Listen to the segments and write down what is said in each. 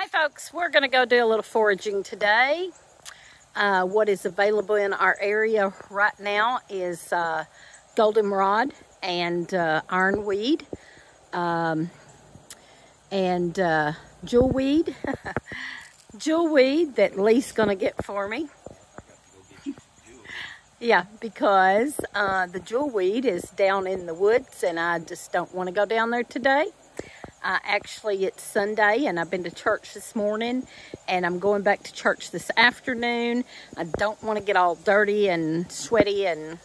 Hey folks, we're going to go do a little foraging today. What is available in our area right now is goldenrod and ironweed and jewelweed. Jewelweed that Lee's going to get for me. Yeah, because the jewelweed is down in the woods and I just don't want to go down there today. Actually, it's Sunday, and I've been to church this morning, and I'm going back to church this afternoon. I don't want to get all dirty and sweaty and...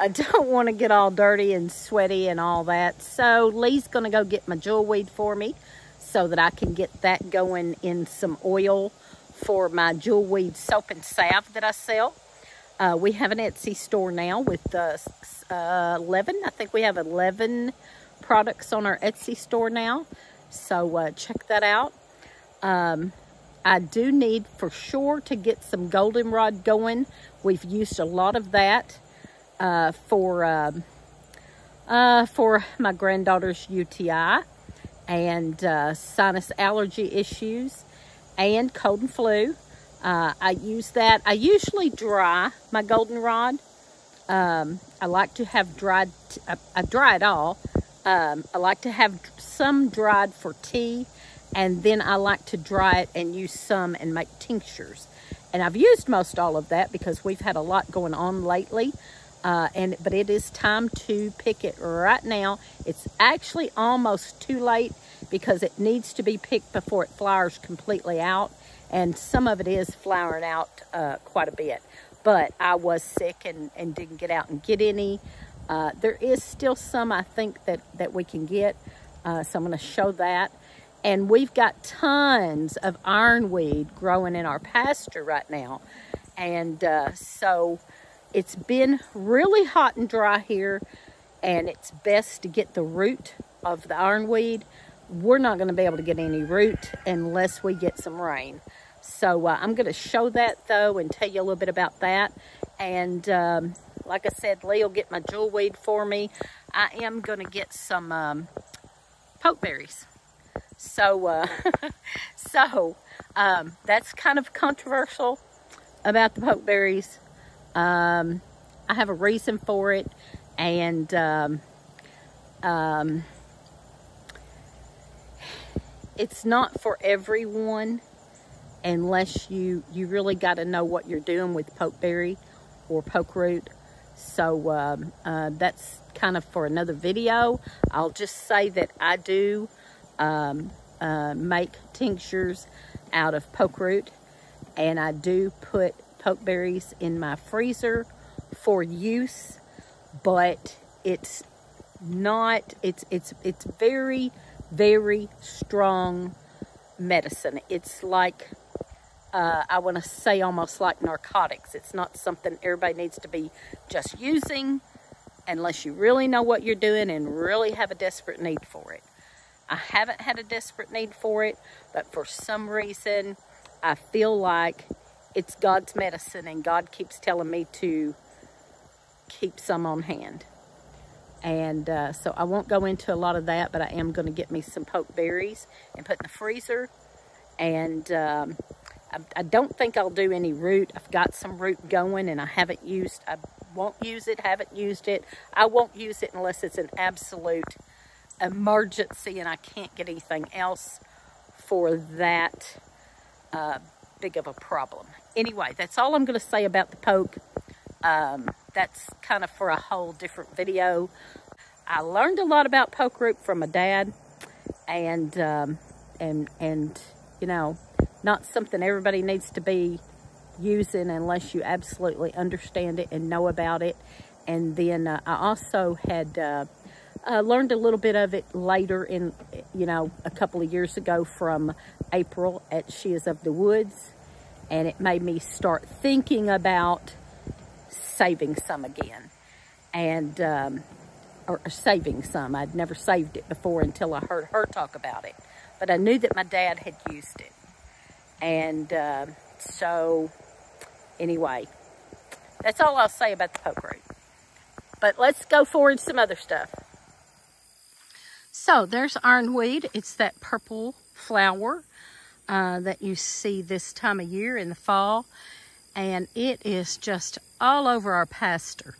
I don't want to get all dirty and sweaty and all that. So, Lee's going to go get my jewelweed for me so that I can get that going in some oil for my jewelweed soap and salve that I sell. We have an Etsy store now with 11. I think we have 11 products on our Etsy store now. So check that out. I do need for sure to get some goldenrod going. We've used a lot of that for my granddaughter's UTI and sinus allergy issues and cold and flu. I use that. I usually dry my goldenrod. I like to have dried, I dry it all. I like to have some dried for tea, and then I like to dry it and use some and make tinctures. And I've used most all of that because we've had a lot going on lately. But it is time to pick it right now. It's actually almost too late because it needs to be picked before it flowers completely out. And some of it is flowering out quite a bit. But I was sick and didn't get out and get any. There is still some, I think, that we can get. So I'm going to show that. And we've got tons of ironweed growing in our pasture right now. And so it's been really hot and dry here. And it's best to get the root of the ironweed. We're not going to be able to get any root unless we get some rain. So I'm going to show that, though, and tell you a little bit about that. And like I said, Lee will get my jewelweed for me. I am going to get some pokeberries. So, that's kind of controversial about the pokeberries. I have a reason for it. And it's not for everyone. Unless you really got to know what you're doing with pokeberry or poke root. So that's kind of for another video. I'll just say that I do make tinctures out of poke root, and I do put pokeberries in my freezer for use, but it's not. It's very, very strong medicine. It's like. I want to say almost like narcotics. It's not something everybody needs to be just using unless you really know what you're doing and really have a desperate need for it. I haven't had a desperate need for it, but for some reason, I feel like it's God's medicine and God keeps telling me to keep some on hand. And so I won't go into a lot of that, but I am going to get me some pokeberries and put in the freezer. And I don't think I'll do any root. I've got some root going and I won't use it, haven't used it. I won't use it unless it's an absolute emergency and I can't get anything else for that big of a problem. Anyway, that's all I'm going to say about the poke. That's kind of for a whole different video. I learned a lot about poke root from my dad and you know, not something everybody needs to be using unless you absolutely understand it and know about it. And then I also had learned a little bit of it later in, you know, a couple of years ago from April at She Is of the Woods. And it made me start thinking about saving some again. And, or saving some. I'd never saved it before until I heard her talk about it. But I knew that my dad had used it. And so, anyway, that's all I'll say about the poke root. But let's go forward some other stuff. So there's ironweed. It's that purple flower that you see this time of year in the fall. And it is just all over our pasture.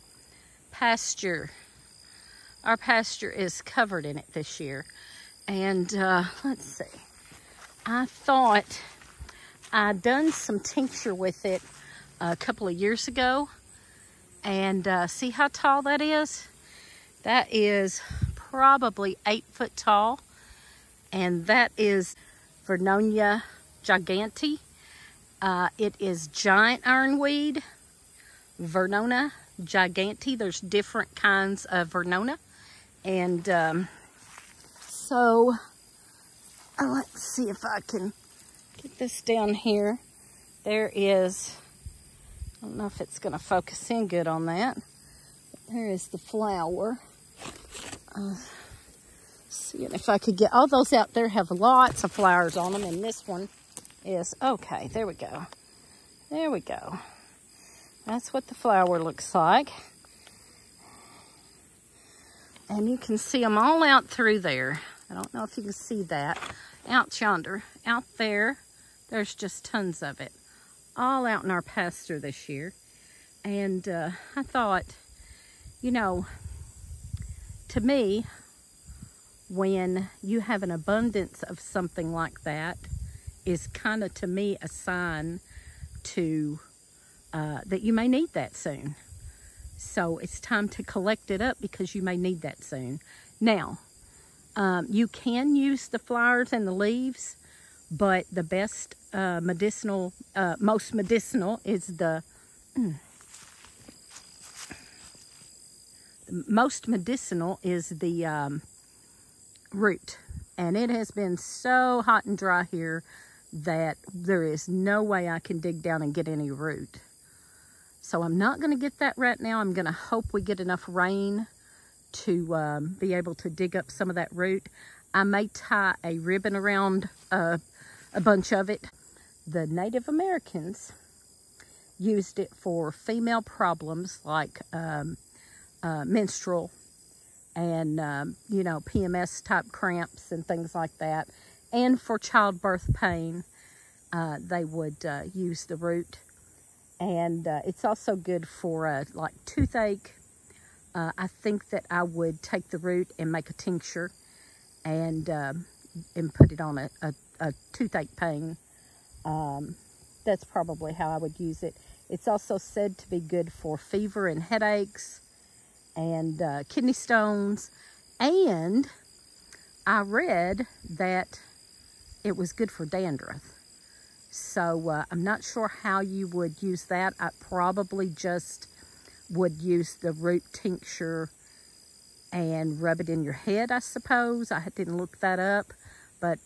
Our pasture is covered in it this year. And let's see. I thought I'd done some tincture with it a couple of years ago. And see how tall that is? That is probably 8 foot tall. And that is Vernonia gigante. It is giant ironweed, Vernonia gigante. There's different kinds of Vernonia. And so let's see if I can get this down here. There is, I don't know if it's going to focus in good on that. But there is the flower. Seeing if I could get, all those out there have lots of flowers on them. And this one is, okay, there we go. There we go. That's what the flower looks like. And you can see them all out through there. I don't know if you can see that. Out yonder, out there, there's just tons of it. All out in our pasture this year. And I thought, you know, to me, when you have an abundance of something like that, is kind of, to me, a sign to that you may need that soon. So it's time to collect it up because you may need that soon. Now, you can use the flowers and the leaves, but the best most medicinal is the most medicinal is the root. And it has been so hot and dry here that there is no way I can dig down and get any root. So I'm not going to get that right now. I'm going to hope we get enough rain to be able to dig up some of that root. I may tie a ribbon around a bunch of it. The Native Americans used it for female problems like menstrual and, you know, PMS type cramps and things like that. And for childbirth pain, they would use the root. And it's also good for like toothache. I think that I would take the root and make a tincture and put it on a toothache pain. That's probably how I would use it. It's also said to be good for fever and headaches and kidney stones. And I read that it was good for dandruff. So I'm not sure how you would use that. I probably just would use the root tincture and rub it in your head, I suppose. I didn't look that up, but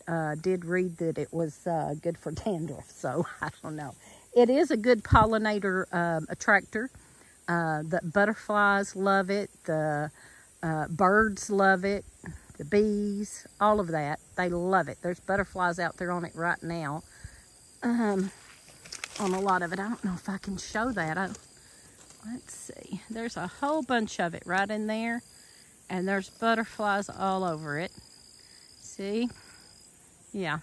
did read that it was good for dandruff, so I don't know. It is a good pollinator attractor. The butterflies love it. The birds love it. The bees, all of that. They love it. There's butterflies out there on it right now. On a lot of it. I don't know if I can show that. Let's see. There's a whole bunch of it right in there. And there's butterflies all over it. See? Yeah.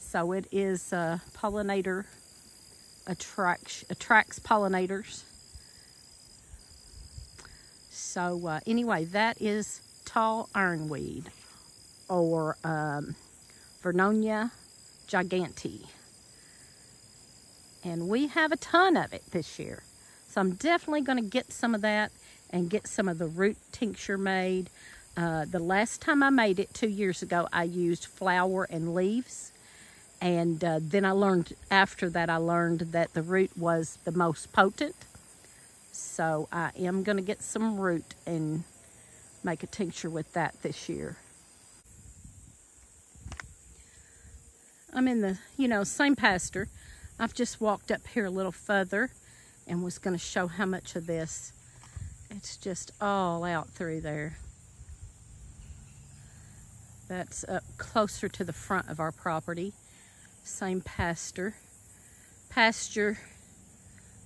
So it is a pollinator. Attracts pollinators. So anyway, that is tall ironweed. Or Vernonia gigante. And we have a ton of it this year. So I'm definitely going to get some of that and get some of the root tincture made. The last time I made it 2 years ago, I used flower and leaves. And then I learned, after that, I learned that the root was the most potent. So I am going to get some root and make a tincture with that this year. I'm in the, you know, same pasture. I've just walked up here a little further and was going to show how much of this. It's just all out through there. That's up closer to the front of our property. Same pasture.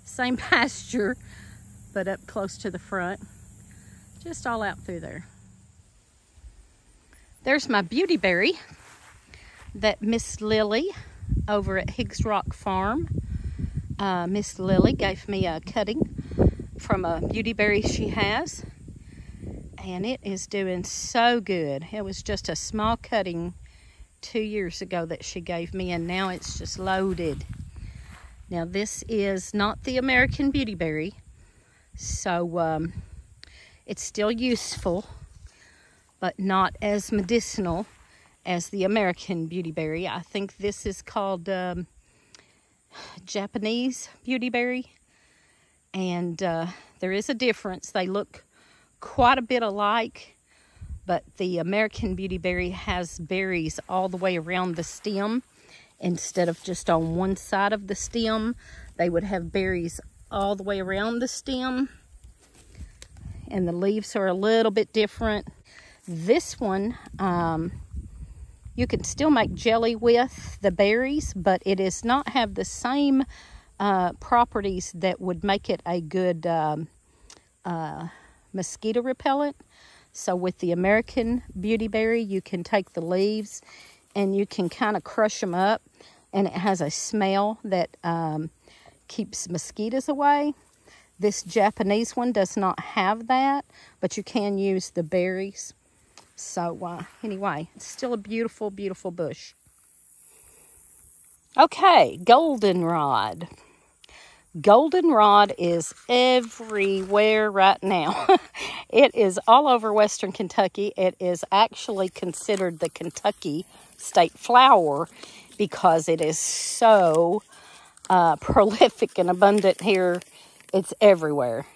Same pasture, but up close to the front. Just all out through there. There's my Beauty Berry that Miss Lily over at Higgs Rock Farm. Miss Lily gave me a cutting from a Beauty Berry she has, and it is doing so good. It was just a small cutting 2 years ago that she gave me, and now it's just loaded. Now this is not the American Beauty Berry, so it's still useful, but not as medicinal as the American Beauty Berry. I think this is called Japanese Beauty Berry, and there is a difference. They look quite a bit alike, but the American Beauty Berry has berries all the way around the stem instead of just on one side of the stem. They would have berries all the way around the stem, and the leaves are a little bit different. This one, you can still make jelly with the berries, but it does not have the same properties that would make it a good mosquito repellent. So with the American Beauty Berry, you can take the leaves and you can kind of crush them up, and it has a smell that keeps mosquitoes away. This Japanese one does not have that, but you can use the berries. So anyway, it's still a beautiful, beautiful bush. Okay, goldenrod. Goldenrod is everywhere right now. It is all over western Kentucky. It is actually considered the Kentucky state flower because it is so prolific and abundant here. It's everywhere.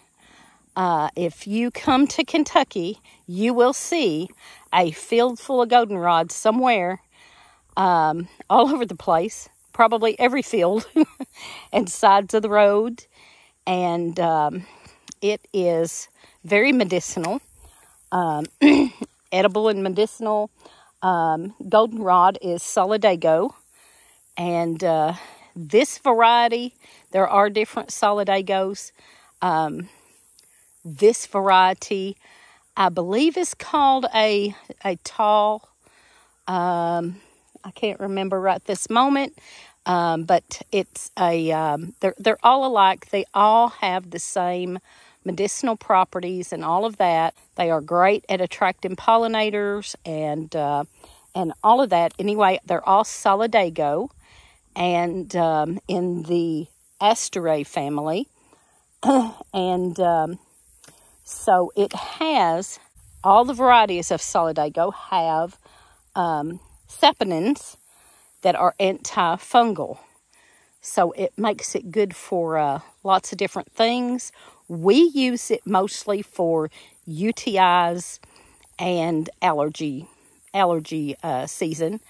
If you come to Kentucky, you will see a field full of goldenrod somewhere, all over the place, probably every field and sides of the road. And it is very medicinal, edible and medicinal. Goldenrod is Solidago, and this variety, there are different Solidagos. This variety, I believe, is called a tall, I can't remember right this moment, but it's a, they're all alike. They all have the same medicinal properties and all of that. They are great at attracting pollinators and all of that. Anyway, they're all Solidago, and in the Asteraceae family, and so it has, all the varieties of Solidago have saponins that are antifungal. So it makes it good for lots of different things. We use it mostly for UTIs and allergy season.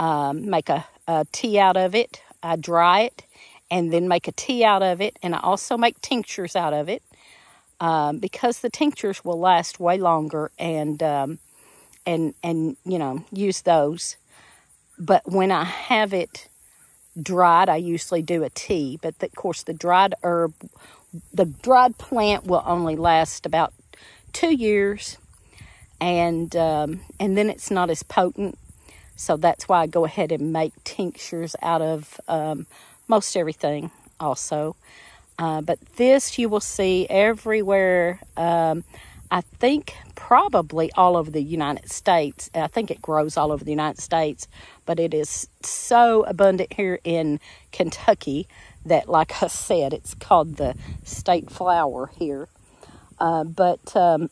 Make a tea out of it. I dry it and then make a tea out of it. And I also make tinctures out of it. Because the tinctures will last way longer, and you know, use those. But when I have it dried, I usually do a tea. But of course, the dried plant will only last about 2 years, and then it's not as potent. So that's why I go ahead and make tinctures out of most everything, also. But this you will see everywhere, I think probably all over the United States. I think it grows all over the United States, but it is so abundant here in Kentucky that, like I said, it's called the state flower here. Goldenrod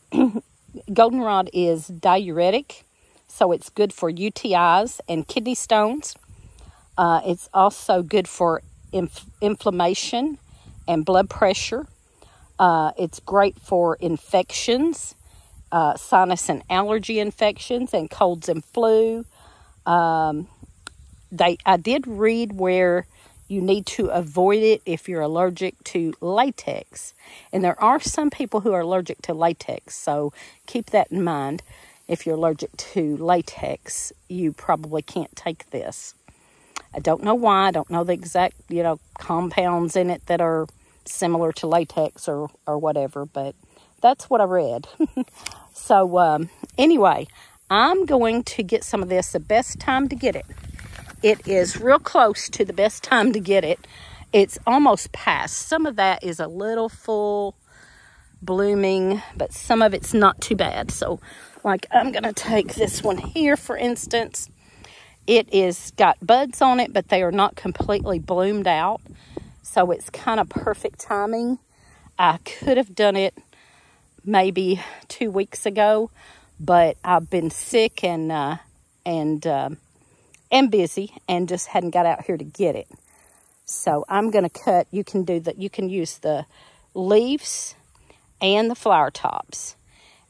is diuretic, so it's good for UTIs and kidney stones. It's also good for inflammation and blood pressure. It's great for infections, sinus and allergy infections, and colds and flu. I did read where you need to avoid it if you're allergic to latex. And there are some people who are allergic to latex, so keep that in mind. If you're allergic to latex, you probably can't take this. I don't know why. I don't know the exact, you know, compounds in it that are similar to latex or whatever, but that's what I read. So anyway, I'm going to get some of this. The best time to get it. It is real close to the best time to get it. It's almost past. Some of that is a little full blooming, but some of it's not too bad. So like I'm going to take this one here, for instance. It is got buds on it, but they are not completely bloomed out. So it's kind of perfect timing. I could have done it maybe 2 weeks ago, but I've been sick and busy and just hadn't got out here to get it. So I'm going to cut. You can do that. You can use the leaves and the flower tops.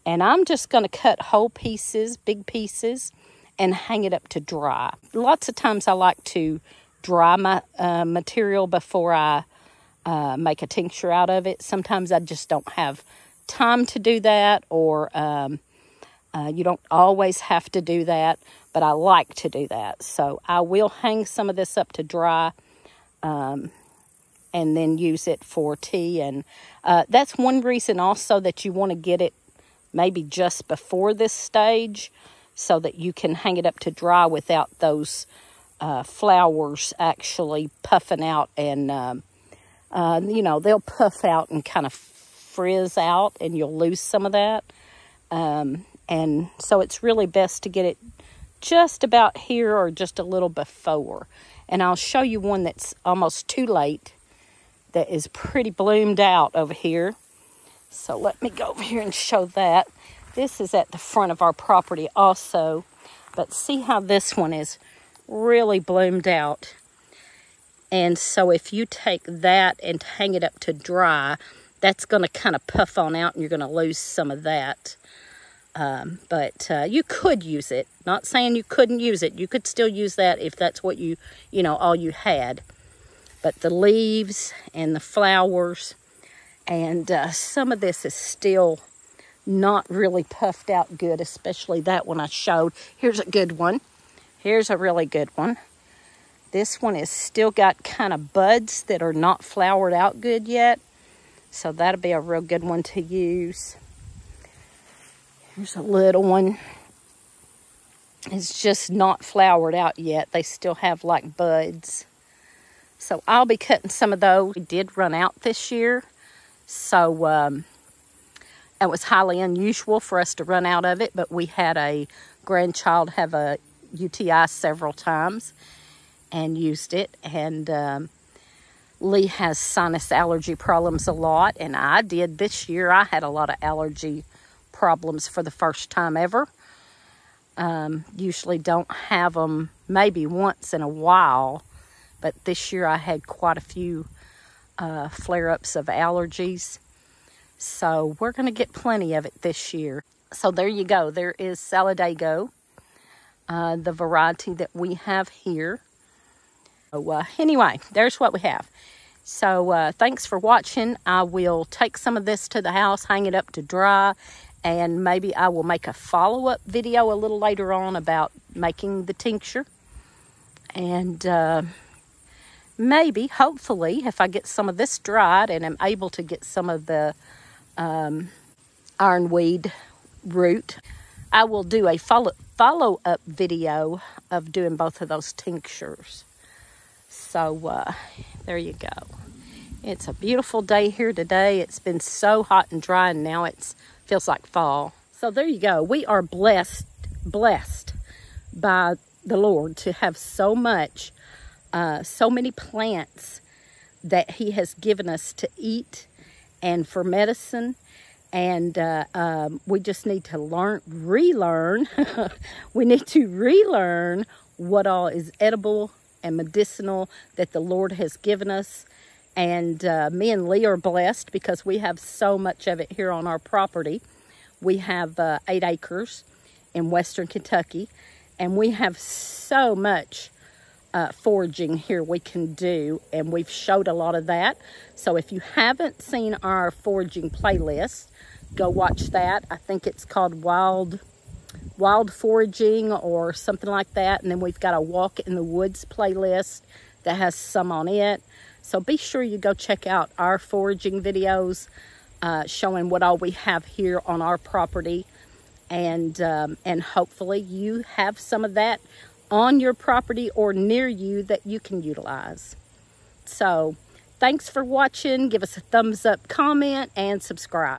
And I'm just going to cut whole pieces, big pieces, and hang it up to dry. Lots of times I like to dry my material before I make a tincture out of it. Sometimes I just don't have time to do that, or you don't always have to do that, but I like to do that. So I will hang some of this up to dry and then use it for tea. And that's one reason also that you want to get it maybe just before this stage, so that you can hang it up to dry without those flowers actually puffing out. And, you know, they'll puff out and kind of frizz out, and you'll lose some of that. And so it's really best to get it just about here or just a little before. And I'll show you one that's almost too late that is pretty bloomed out over here. So let me go over here and show that. This is at the front of our property also, but see how this one is really bloomed out. And so if you take that and hang it up to dry, that's going to kind of puff on out, and you're going to lose some of that. But you could use it. Not saying you couldn't use it. You could still use that if that's what you know, all you had. But the leaves and the flowers and some of this is still not really puffed out good, especially that one I showed. Here's a good one. Here's a really good one. This one is still got kind of buds that are not flowered out good yet. So that'll be a real good one to use. Here's a little one. It's just not flowered out yet. They still have like buds. So I'll be cutting some of those. We did run out this year. So, it was highly unusual for us to run out of it, but we had a grandchild have a UTI several times and used it. And Lee has sinus allergy problems a lot, and I did this year. I had a lot of allergy problems for the first time ever. Usually don't have them maybe once in a while, but this year I had quite a few flare-ups of allergies. So we're going to get plenty of it this year. So there you go. There is Solidago, the variety that we have here. So, anyway, there's what we have. So thanks for watching. I will take some of this to the house, hang it up to dry, and maybe I will make a follow-up video a little later on about making the tincture. And maybe, hopefully, if I get some of this dried and am able to get some of the ironweed root, I will do a follow-up video of doing both of those tinctures. So there you go. It's a beautiful day here today. It's been so hot and dry, and now it feels like fall. So there you go. We are blessed by the Lord to have so much, so many plants that he has given us to eat and for medicine. And we just need to relearn. We need to relearn what all is edible and medicinal that the Lord has given us. And me and Lee are blessed because we have so much of it here on our property. We have 8 acres in western Kentucky, and we have so much foraging here we can do, and we've showed a lot of that. So if you haven't seen our foraging playlist, go watch that. I think it's called wild foraging or something like that. And then we've got a walk in the woods playlist that has some on it. So be sure you go check out our foraging videos showing what all we have here on our property. and hopefully you have some of that on your property or near you that you can utilize. So thanks for watching. Give us a thumbs up, comment, and subscribe.